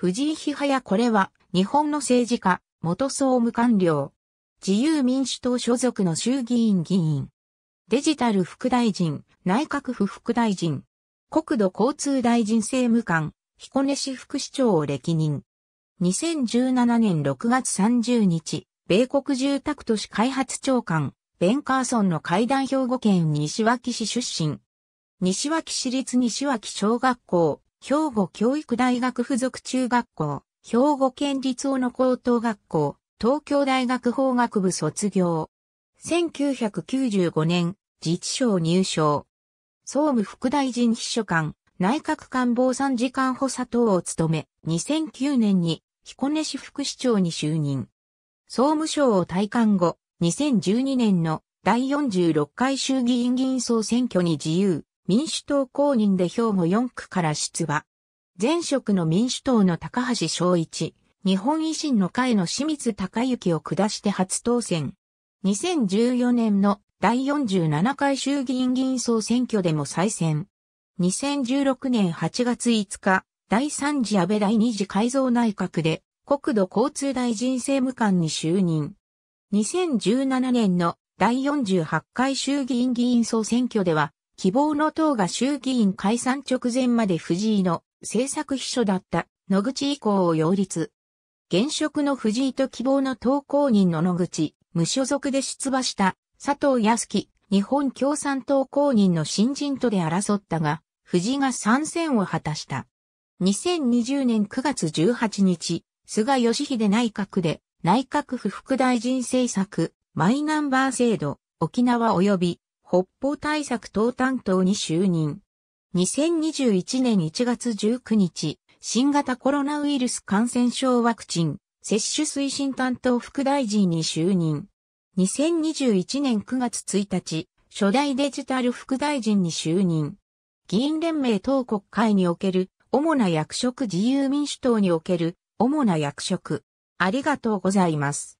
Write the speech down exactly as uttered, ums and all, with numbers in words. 藤井日早これは、日本の政治家、元総務官僚。自由民主党所属の衆議院議員。デジタル副大臣、内閣府副大臣。国土交通大臣政務官、彦根市副市長を歴任。にせんじゅうななねんろくがつさんじゅうにち、米国住宅都市開発長官、ベン・カーソンの会談兵庫県西脇市出身。西脇市立西脇小学校。兵庫教育大学附属中学校、兵庫県立小野高等学校、東京大学法学部卒業。せんきゅうひゃくきゅうじゅうごねん、自治省入省。総務副大臣秘書官、内閣官房参事官補佐等を務め、にせんきゅうねんに彦根市副市長に就任。総務省を退官後、にせんじゅうにねんのだいよんじゅうろっかい衆議院議員総選挙に自由。民主党公認で兵庫よんくから出馬。前職の民主党の高橋昭一、日本維新の会の清水崇之を下して初当選。にせんじゅうよねんのだいよんじゅうななかい衆議院議員総選挙でも再選。にせんじゅうろくねんはちがついつか、だいさん次安倍だいに次改造内閣で国土交通大臣政務官に就任。にせんじゅうななねんのだいよんじゅうはちかい衆議院議員総選挙では、希望の党が衆議院解散直前まで藤井の政策秘書だった野口以降を擁立。現職の藤井と希望の党公認の野口、無所属で出馬した佐藤康紀、日本共産党公認の新人とで争ったが、藤井が参戦を果たした。にせんにじゅうねんくがつじゅうはちにち、菅義偉内閣で内閣府副大臣政策、マイナンバー制度、沖縄及び北方対策等担当に就任。にせんにじゅういちねんいちがつじゅうくにち、新型コロナウイルス感染症ワクチン、接種推進担当副大臣に就任。にせんにじゅういちねんくがつついたち、初代デジタル副大臣に就任。議員連盟等国会における、主な役職自由民主党における、主な役職。ありがとうございます。